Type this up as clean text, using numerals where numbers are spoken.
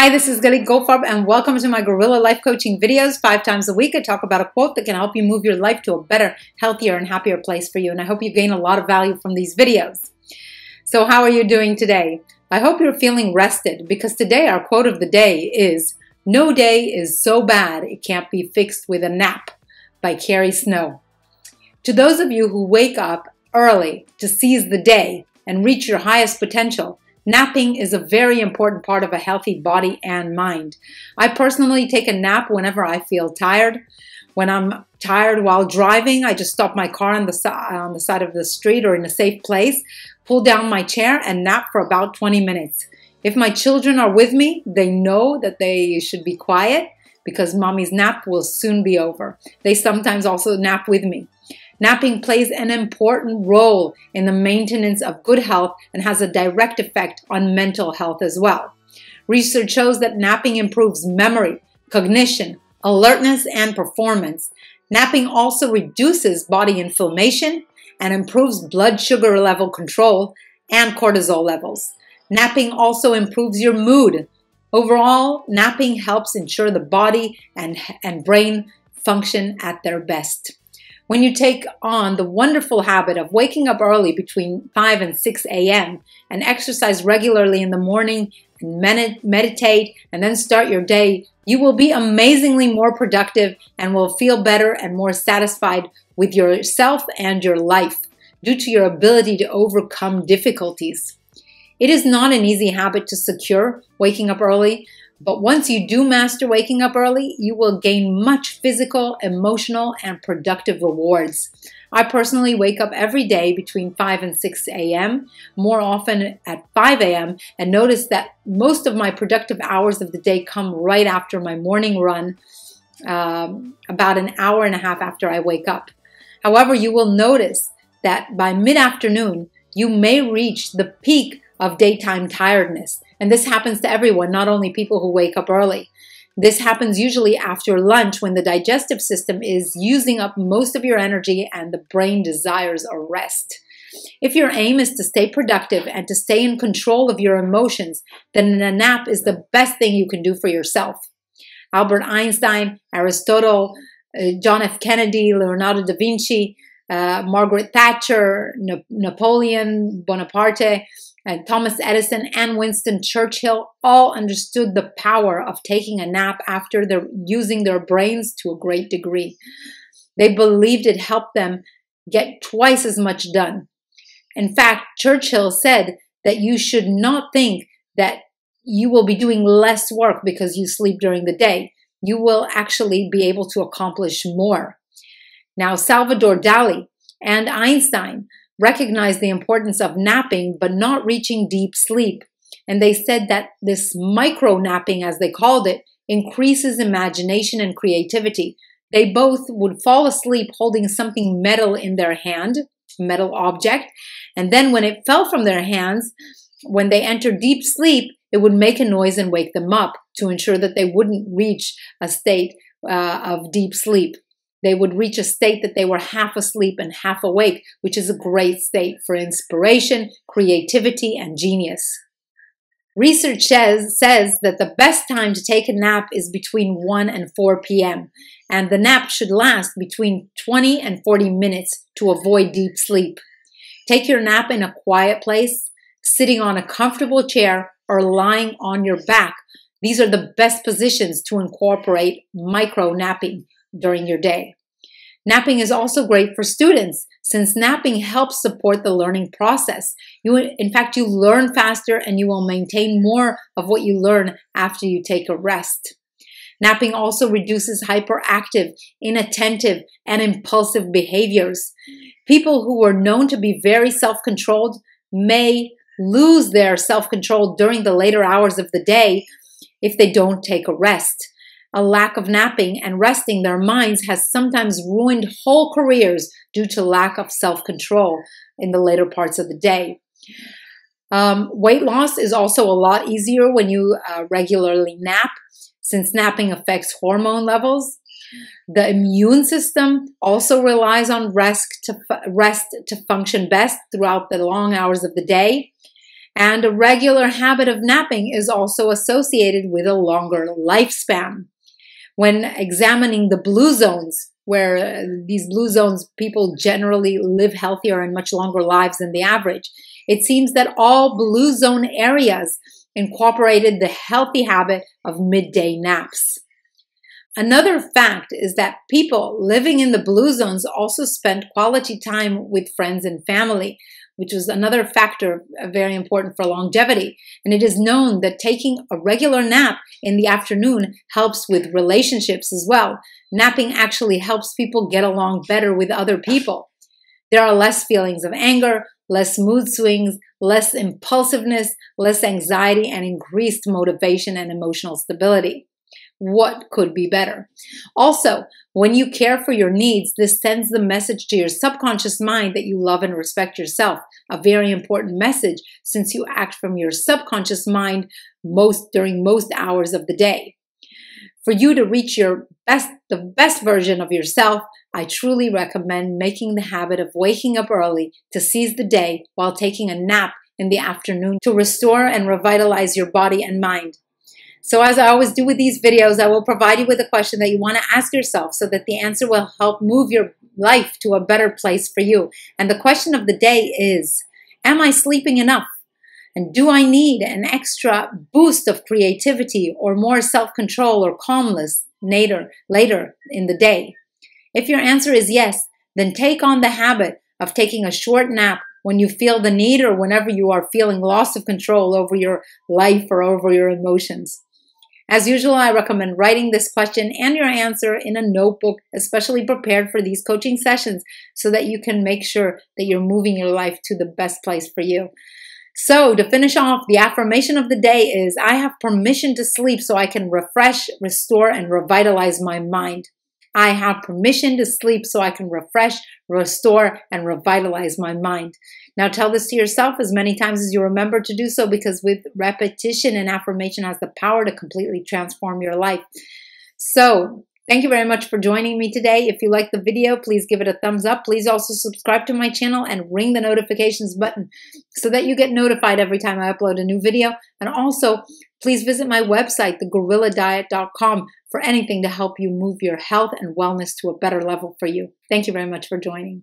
Hi, this is Galit Goldfarb and welcome to my Guerrilla Life Coaching videos. 5 times a week, I talk about a quote that can help you move your life to a better, healthier, and happier place for you. And I hope you gain a lot of value from these videos. So how are you doing today? I hope you're feeling rested because today our quote of the day is, "No day is so bad it can't be fixed with a nap," by Carrie Snow. To those of you who wake up early to seize the day and reach your highest potential, napping is a very important part of a healthy body and mind. I personally take a nap whenever I feel tired. When I'm tired while driving, I just stop my car on the side of the street or in a safe place, pull down my chair and nap for about 20 minutes. If my children are with me, they know that they should be quiet because mommy's nap will soon be over. They sometimes also nap with me. Napping plays an important role in the maintenance of good health and has a direct effect on mental health as well. Research shows that napping improves memory, cognition, alertness, and performance. Napping also reduces body inflammation and improves blood sugar level control and cortisol levels. Napping also improves your mood. Overall, napping helps ensure the body and brain function at their best. When you take on the wonderful habit of waking up early between 5 and 6 a.m. and exercise regularly in the morning and meditate and then start your day, you will be amazingly more productive and will feel better and more satisfied with yourself and your life due to your ability to overcome difficulties. It is not an easy habit to secure, waking up early. But once you do master waking up early, you will gain much physical, emotional, and productive rewards. I personally wake up every day between 5 and 6 a.m., more often at 5 a.m., and notice that most of my productive hours of the day come right after my morning run, about an hour and a half after I wake up. However, you will notice that by mid-afternoon, you may reach the peak of daytime tiredness. And this happens to everyone, not only people who wake up early. This happens usually after lunch when the digestive system is using up most of your energy and the brain desires a rest. If your aim is to stay productive and to stay in control of your emotions, then a nap is the best thing you can do for yourself. Albert Einstein, Aristotle, John F. Kennedy, Leonardo da Vinci, Margaret Thatcher, Napoleon Bonaparte, and Thomas Edison and Winston Churchill all understood the power of taking a nap after using their brains to a great degree. They believed it helped them get twice as much done. In fact, Churchill said that you should not think that you will be doing less work because you sleep during the day. You will actually be able to accomplish more. Now, Salvador Dali and Einstein recognized the importance of napping but not reaching deep sleep. And they said that this micro-napping, as they called it, increases imagination and creativity. They both would fall asleep holding something metal in their hand, metal object, and then when it fell from their hands, when they entered deep sleep, it would make a noise and wake them up to ensure that they wouldn't reach a state of deep sleep. They would reach a state that they were half asleep and half awake, which is a great state for inspiration, creativity, and genius. Research says that the best time to take a nap is between 1 and 4 p.m., and the nap should last between 20 and 40 minutes to avoid deep sleep. Take your nap in a quiet place, sitting on a comfortable chair, or lying on your back. These are the best positions to incorporate micro-napping during your day. Napping is also great for students since napping helps support the learning process. In fact, you learn faster and you will maintain more of what you learn after you take a rest. Napping also reduces hyperactive, inattentive, and impulsive behaviors. People who were known to be very self-controlled may lose their self-control during the later hours of the day if they don't take a rest. A lack of napping and resting their minds has sometimes ruined whole careers due to lack of self-control in the later parts of the day. Weight loss is also a lot easier when you regularly nap, since napping affects hormone levels. The immune system also relies on rest to function best throughout the long hours of the day. And a regular habit of napping is also associated with a longer lifespan. When examining the blue zones, where these blue zones people generally live healthier and much longer lives than the average, it seems that all blue zone areas incorporated the healthy habit of midday naps. Another fact is that people living in the blue zones also spent quality time with friends and family, which was another factor very important for longevity. And it is known that taking a regular nap in the afternoon helps with relationships as well. Napping actually helps people get along better with other people. There are less feelings of anger, less mood swings, less impulsiveness, less anxiety, and increased motivation and emotional stability. What could be better? Also, when you care for your needs, this sends the message to your subconscious mind that you love and respect yourself. A very important message, since you act from your subconscious mind during most hours of the day. For you to reach your the best version of yourself, I truly recommend making the habit of waking up early to seize the day while taking a nap in the afternoon to restore and revitalize your body and mind. So as I always do with these videos, I will provide you with a question that you want to ask yourself so that the answer will help move your life to a better place for you. And the question of the day is, am I sleeping enough? And do I need an extra boost of creativity or more self-control or calmness later in the day? If your answer is yes, then take on the habit of taking a short nap when you feel the need or whenever you are feeling loss of control over your life or over your emotions. As usual, I recommend writing this question and your answer in a notebook, especially prepared for these coaching sessions, so that you can make sure that you're moving your life to the best place for you. So to finish off, the affirmation of the day is, I have permission to sleep so I can refresh, restore, and revitalize my mind. I have permission to sleep so I can refresh, restore, and revitalize my mind. Now tell this to yourself as many times as you remember to do so, because with repetition, an affirmation has the power to completely transform your life. So thank you very much for joining me today. If you like the video, please give it a thumbs up. Please also subscribe to my channel and ring the notifications button so that you get notified every time I upload a new video. And also, please visit my website, theguerrilladiet.com, for anything to help you move your health and wellness to a better level for you. Thank you very much for joining.